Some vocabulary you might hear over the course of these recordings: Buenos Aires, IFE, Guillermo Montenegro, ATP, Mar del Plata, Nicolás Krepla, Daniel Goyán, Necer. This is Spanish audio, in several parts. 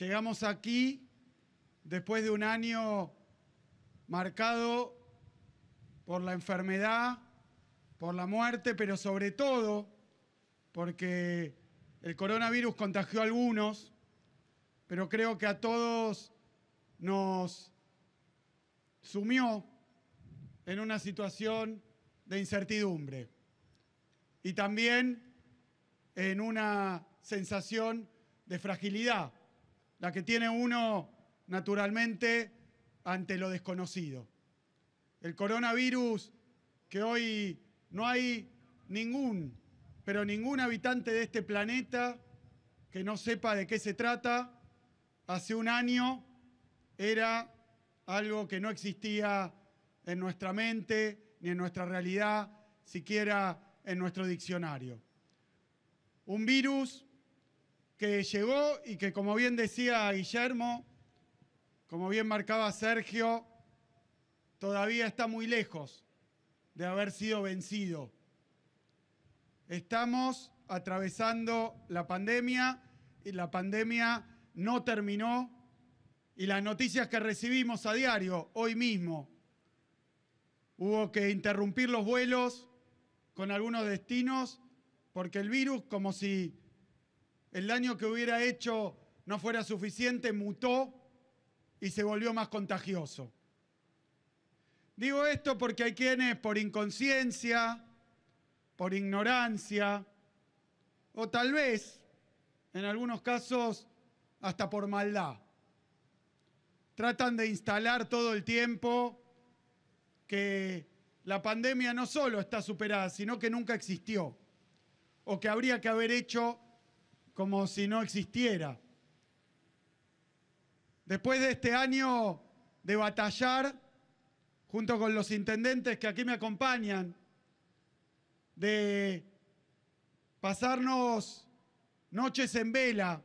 Llegamos aquí después de un año marcado por la enfermedad, por la muerte, pero sobre todo porque el coronavirus contagió a algunos, pero creo que a todos nos sumió en una situación de incertidumbre y también en una sensación de fragilidad, la que tiene uno naturalmente ante lo desconocido. El coronavirus, que hoy no hay ningún habitante de este planeta que no sepa de qué se trata, hace un año era algo que no existía en nuestra mente, ni en nuestra realidad, siquiera en nuestro diccionario. Un virus que llegó y que, como bien decía Guillermo, como bien marcaba Sergio, todavía está muy lejos de haber sido vencido. Estamos atravesando la pandemia y la pandemia no terminó, y las noticias que recibimos a diario, hoy mismo, hubo que interrumpir los vuelos con algunos destinos porque el virus, como si el daño que hubiera hecho no fuera suficiente, mutó y se volvió más contagioso. Digo esto porque hay quienes por inconsciencia, por ignorancia, o tal vez, en algunos casos, hasta por maldad, tratan de instalar todo el tiempo que la pandemia no solo está superada, sino que nunca existió, o que habría que haber hecho como si no existiera. Después de este año de batallar, junto con los intendentes que aquí me acompañan, de pasarnos noches en vela,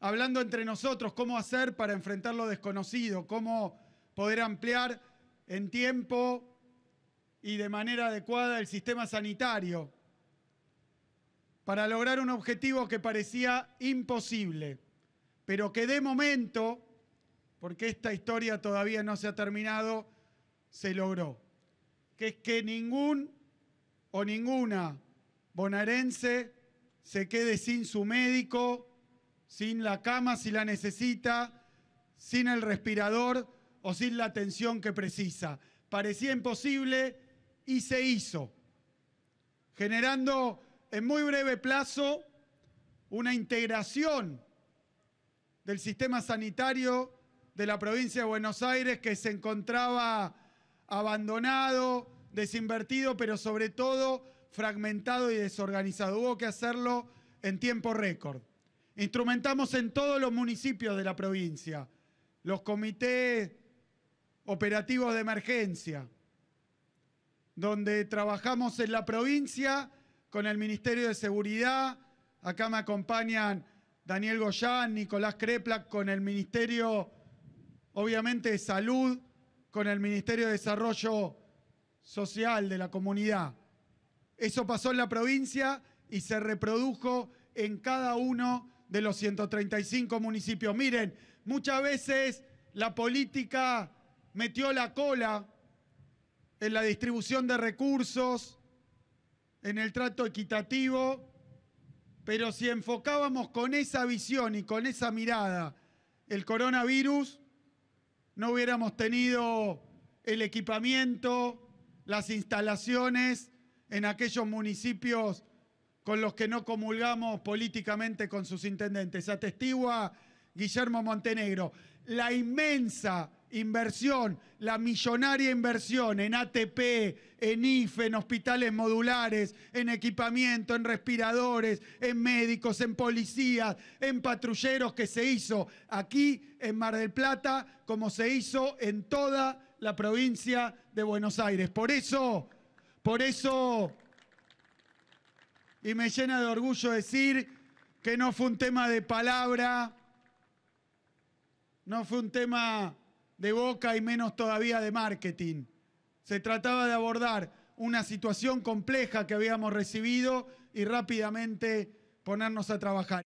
hablando entre nosotros cómo hacer para enfrentar lo desconocido, cómo poder ampliar en tiempo y de manera adecuada el sistema sanitario, para lograr un objetivo que parecía imposible, pero que de momento, porque esta historia todavía no se ha terminado, se logró. Que es que ningún o ninguna bonaerense se quede sin su médico, sin la cama si la necesita, sin el respirador o sin la atención que precisa. Parecía imposible y se hizo, generando en muy breve plazo una integración del sistema sanitario de la provincia de Buenos Aires, que se encontraba abandonado, desinvertido, pero sobre todo fragmentado y desorganizado. Hubo que hacerlo en tiempo récord. Instrumentamos en todos los municipios de la provincia los comités operativos de emergencia, donde trabajamos en la provincia con el Ministerio de Seguridad. Acá me acompañan Daniel Goyán, Nicolás Krepla, con el Ministerio, obviamente, de Salud, con el Ministerio de Desarrollo Social de la Comunidad. Eso pasó en la provincia y se reprodujo en cada uno de los 135 municipios. Miren, muchas veces la política metió la cola en la distribución de recursos, en el trato equitativo, pero si enfocábamos con esa visión y con esa mirada el coronavirus, no hubiéramos tenido el equipamiento, las instalaciones en aquellos municipios con los que no comulgamos políticamente con sus intendentes. Atestigua Guillermo Montenegro la inmensa inversión, la millonaria inversión en ATP, en IFE, en hospitales modulares, en equipamiento, en respiradores, en médicos, en policías, en patrulleros, que se hizo aquí en Mar del Plata, como se hizo en toda la provincia de Buenos Aires. Por eso, y me llena de orgullo decir que no fue un tema de palabra, no fue un tema de boca y menos todavía de marketing. Se trataba de abordar una situación compleja que habíamos recibido y rápidamente ponernos a trabajar.